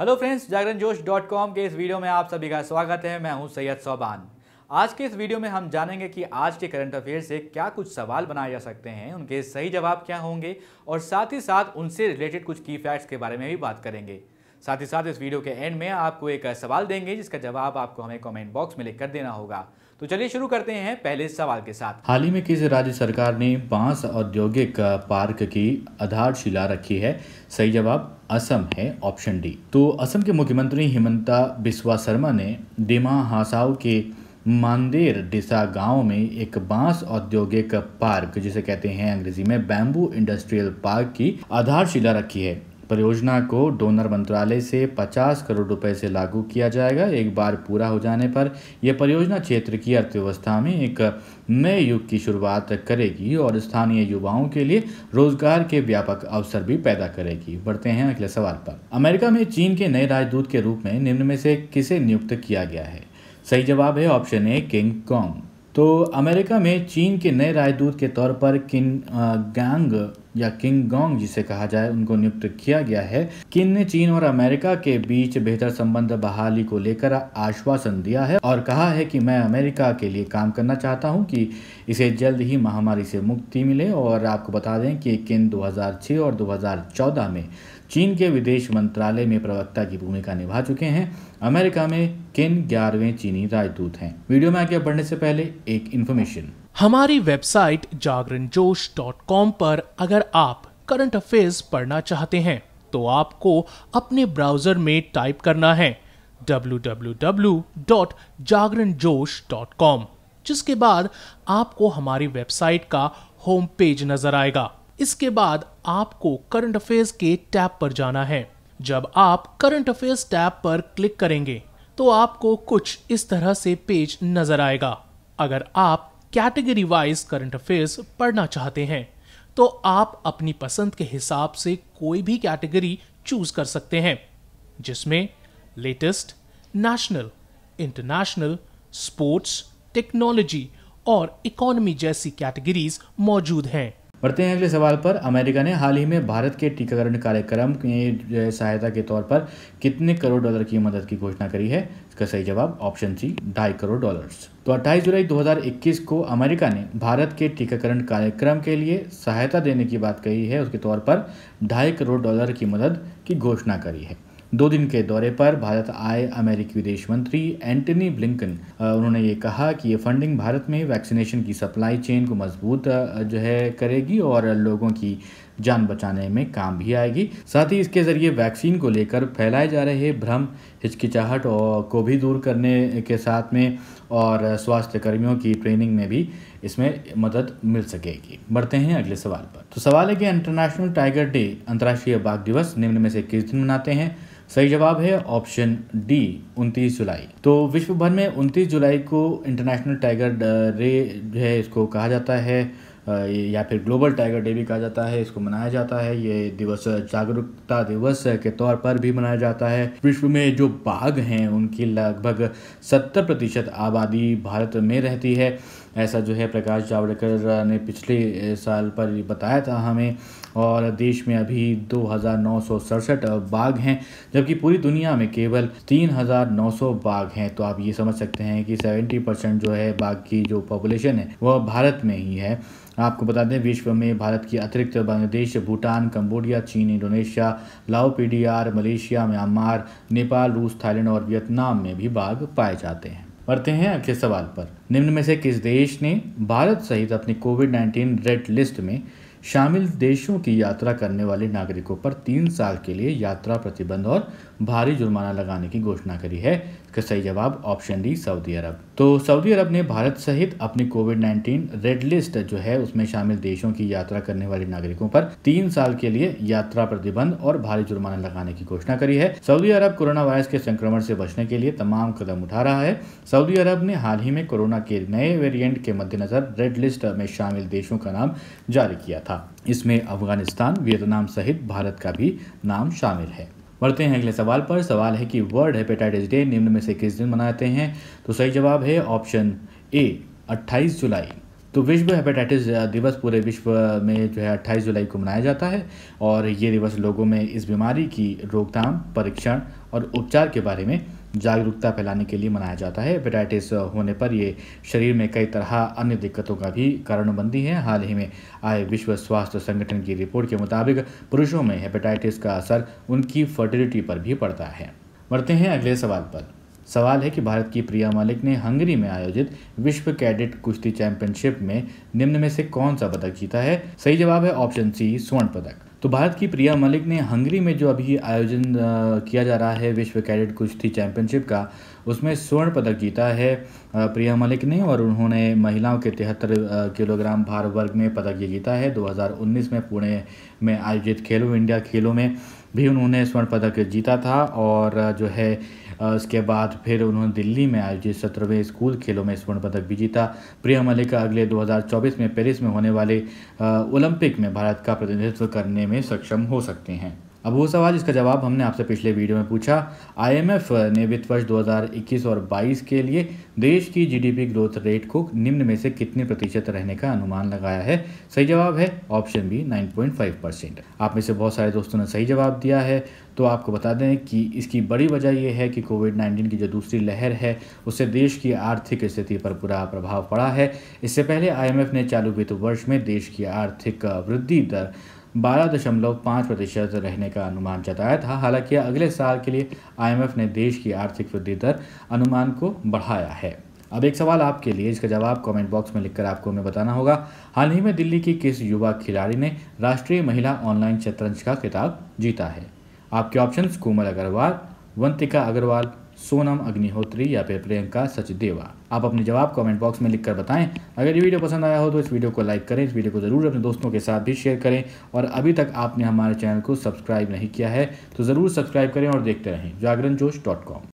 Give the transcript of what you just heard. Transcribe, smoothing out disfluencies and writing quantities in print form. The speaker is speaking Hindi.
हेलो फ्रेंड्स, जागरणजोश.com के इस वीडियो में आप सभी का स्वागत है। मैं हूं सैयद सोबान। आज के इस वीडियो में हम जानेंगे कि आज के करंट अफेयर से क्या कुछ सवाल बनाए जा सकते हैं, उनके सही जवाब क्या होंगे और साथ ही साथ उनसे रिलेटेड कुछ की फैक्ट्स के बारे में भी बात करेंगे। साथ ही साथ इस वीडियो के एंड में आपको एक सवाल देंगे जिसका जवाब आपको हमें कमेंट बॉक्स में लिख कर देना होगा। तो चलिए शुरू करते हैं पहले सवाल के साथ। हाल ही में किस राज्य सरकार ने बांस औद्योगिक पार्क की आधारशिला रखी है? सही जवाब असम है, ऑप्शन डी। तो असम के मुख्यमंत्री हिमंता बिस्वा शर्मा ने डिमा हासाव के मांदेर डिसा गांव में एक बांस औद्योगिक पार्क, जिसे कहते हैं अंग्रेजी में बैम्बू इंडस्ट्रियल पार्क, की आधारशिला रखी है। परियोजना को डोनर मंत्रालय से 50 करोड़ रुपए से लागू किया जाएगा। एक बार पूरा हो जाने पर यह परियोजना क्षेत्र की अर्थव्यवस्था में एक नए युग की शुरुआत करेगी और स्थानीय युवाओं के लिए रोजगार के व्यापक अवसर भी पैदा करेगी। बढ़ते हैं अगले सवाल पर। अमेरिका में चीन के नए राजदूत के रूप में निम्न में से किसे नियुक्त किया गया है? सही जवाब है ऑप्शन ए, किन गैंग। तो अमेरिका में चीन के नए राजदूत के तौर पर किन गैंग या किन गैंग जिसे कहा जाए, उनको नियुक्त किया गया है। किन ने चीन और अमेरिका के बीच बेहतर संबंध बहाली को लेकर आश्वासन दिया है और कहा है कि मैं अमेरिका के लिए काम करना चाहता हूं कि इसे जल्द ही महामारी से मुक्ति मिले। और आपको बता दें कि किन 2006 और 2014 में चीन के विदेश मंत्रालय में प्रवक्ता की भूमिका निभा चुके हैं। अमेरिका में किन 11वें चीनी राजदूत हैं। वीडियो में आगे बढ़ने से पहले एक इन्फॉर्मेशन। हमारी वेबसाइट जागरणजोश.com पर अगर आप करंट अफेयर्स पढ़ना चाहते हैं तो आपको अपने ब्राउजर में टाइप करना है www.jagranjosh.com, जिसके बाद आपको हमारी वेबसाइट का होम पेज नजर आएगा। इसके बाद आपको करंट अफेयर्स के टैब पर जाना है। जब आप करंट अफेयर्स टैब पर क्लिक करेंगे तो आपको कुछ इस तरह से पेज नजर आएगा। अगर आप कैटेगरी वाइज करंट अफेयर्स पढ़ना चाहते हैं तो आप अपनी पसंद के हिसाब से कोई भी कैटेगरी चूज कर सकते हैं, जिसमें latest, national, international, sports, technology और इकोनॉमी जैसी कैटेगरीज मौजूद हैं। बढ़ते हैं अगले सवाल पर। अमेरिका ने हाल ही में भारत के टीकाकरण कार्यक्रम की सहायता के तौर पर कितने करोड़ डॉलर की मदद की घोषणा करी है? इसका सही जवाब ऑप्शन सी, 2.5 करोड़ डॉलर्स। तो 28 जुलाई 2021 को अमेरिका ने भारत के टीकाकरण कार्यक्रम के लिए सहायता देने की बात कही है। उसके तौर पर 2.5 करोड़ डॉलर की मदद की घोषणा करी है। 2 दिन के दौरे पर भारत आए अमेरिकी विदेश मंत्री एंटनी ब्लिंकन, उन्होंने ये कहा कि ये फंडिंग भारत में वैक्सीनेशन की सप्लाई चेन को मजबूत करेगी और लोगों की जान बचाने में काम भी आएगी। साथ ही इसके जरिए वैक्सीन को लेकर फैलाए जा रहे भ्रम, हिचकिचाहट को भी दूर करने के साथ में और स्वास्थ्य कर्मियों की ट्रेनिंग में भी इसमें मदद मिल सकेगी। बढ़ते हैं अगले सवाल पर। तो सवाल है कि इंटरनेशनल टाइगर डे, अंतर्राष्ट्रीय बाघ दिवस, निम्न में से किस दिन मनाते हैं? सही जवाब है ऑप्शन डी, 29 जुलाई। तो विश्व भर में 29 जुलाई को इंटरनेशनल टाइगर डे जो है इसको कहा जाता है, या फिर ग्लोबल टाइगर डे भी कहा जाता है, इसको मनाया जाता है। ये दिवस जागरूकता दिवस के तौर पर भी मनाया जाता है। विश्व में जो बाघ हैं उनकी लगभग 70% आबादी भारत में रहती है, ऐसा जो है प्रकाश जावड़ेकर ने पिछले साल पर बताया था हमें। और देश में अभी 2967 बाघ हैं, जबकि पूरी दुनिया में केवल 3900 बाघ हैं। तो आप ये समझ सकते हैं कि 70% जो है बाघ की जो पॉपुलेशन है वह भारत में ही है। आपको बता दें विश्व में भारत की अतिरिक्त बांग्लादेश, भूटान, कंबोडिया, चीन, Indonesia, Lao, PDR, Malaysia, Myanmar, Nepal, रूस, थाईलैंड और वियतनाम में भी बाघ पाए जाते हैं। बढ़ते हैं अगले सवाल पर। निम्न में से किस देश ने भारत सहित अपनी कोविड-19 रेड लिस्ट में शामिल देशों की यात्रा करने वाले नागरिकों पर 3 साल के लिए यात्रा प्रतिबंध और भारी जुर्माना लगाने की घोषणा करी है? इसका सही जवाब ऑप्शन डी, सऊदी अरब। तो सऊदी अरब ने भारत सहित अपनी कोविड-19 रेड लिस्ट जो है उसमें शामिल देशों की यात्रा करने वाले नागरिकों पर 3 साल के लिए यात्रा प्रतिबंध और भारी जुर्माना लगाने की घोषणा करी है। सऊदी अरब कोरोना वायरस के संक्रमण से बचने के लिए तमाम कदम उठा रहा है। सऊदी अरब ने हाल ही में कोरोना के नए वेरिएंट के मद्देनजर रेड लिस्ट में शामिल देशों का नाम जारी किया था। इसमें अफगानिस्तान, वियतनाम सहित भारत का भी नाम शामिल है। बढ़ते हैं अगले सवाल पर। सवाल है कि वर्ल्ड हेपेटाइटिस डे निम्न में से किस दिन मनाते हैं? तो सही जवाब है ऑप्शन ए, 28 जुलाई। तो विश्व हेपेटाइटिस दिवस पूरे विश्व में जो है 28 जुलाई को मनाया जाता है और ये दिवस लोगों में इस बीमारी की रोकथाम, परीक्षण और उपचार के बारे में जागरूकता फैलाने के लिए मनाया जाता है। हेपेटाइटिस होने पर ये शरीर में कई तरह अन्य दिक्कतों का भी कारण बनती है। हाल ही में आए विश्व स्वास्थ्य संगठन की रिपोर्ट के मुताबिक पुरुषों में हेपेटाइटिस का असर उनकी फर्टिलिटी पर भी पड़ता है। बढ़ते हैं अगले सवाल पर। सवाल है कि भारत की प्रिया मलिक ने हंगरी में आयोजित विश्व कैडेट कुश्ती चैंपियनशिप में निम्न में से कौन सा पदक जीता है? सही जवाब है ऑप्शन सी, स्वर्ण पदक। तो भारत की प्रिया मलिक ने हंगरी में जो अभी आयोजन किया जा रहा है विश्व कैडेट कुश्ती चैंपियनशिप का, उसमें स्वर्ण पदक जीता है प्रिया मलिक ने और उन्होंने महिलाओं के 73 किलोग्राम भार वर्ग में पदक ये जीता है। 2019 में पुणे में आयोजित खेलो इंडिया खेलों में भी उन्होंने स्वर्ण पदक जीता था और जो है इसके बाद फिर उन्होंने दिल्ली में आयोजित 17वें स्कूल खेलों में स्वर्ण पदक भी जीता। प्रिया मलिक अगले 2024 में पेरिस में होने वाले ओलंपिक में भारत का प्रतिनिधित्व करने में सक्षम हो सकते हैं। अब वो सवाल जिसका जवाब हमने आपसे पिछले वीडियो में पूछा, आईएमएफ ने वित्त वर्ष 2021 और 22 के लिए देश की जीडीपी ग्रोथ रेट को निम्न में से कितने प्रतिशत रहने का अनुमान लगाया है? सही जवाब है ऑप्शन बी, 9.5%। आप में से बहुत सारे दोस्तों ने सही जवाब दिया है। तो आपको बता दें कि इसकी बड़ी वजह यह है कि कोविड-19 की जो दूसरी लहर है उससे देश की आर्थिक स्थिति पर बुरा प्रभाव पड़ा है। इससे पहले आईएमएफ ने चालू वित्त वर्ष में देश की आर्थिक वृद्धि दर 12.5% रहने का अनुमान जताया था। हालांकि अगले साल के लिए आईएमएफ ने देश की आर्थिक वृद्धि दर अनुमान को बढ़ाया है। अब एक सवाल आपके लिए, इसका जवाब कमेंट बॉक्स में लिखकर आपको हमें बताना होगा। हाल ही में दिल्ली की किस युवा खिलाड़ी ने राष्ट्रीय महिला ऑनलाइन शतरंज का खिताब जीता है? आपके ऑप्शंस कोमल अग्रवाल, वंतिका अग्रवाल, सोनम अग्निहोत्री या फिर प्रियंका सचदेवा। आप अपने जवाब कमेंट बॉक्स में लिखकर बताएं। अगर ये वीडियो पसंद आया हो तो इस वीडियो को लाइक करें, इस वीडियो को ज़रूर अपने दोस्तों के साथ भी शेयर करें और अभी तक आपने हमारे चैनल को सब्सक्राइब नहीं किया है तो ज़रूर सब्सक्राइब करें और देखते रहें जागरण जोश.com।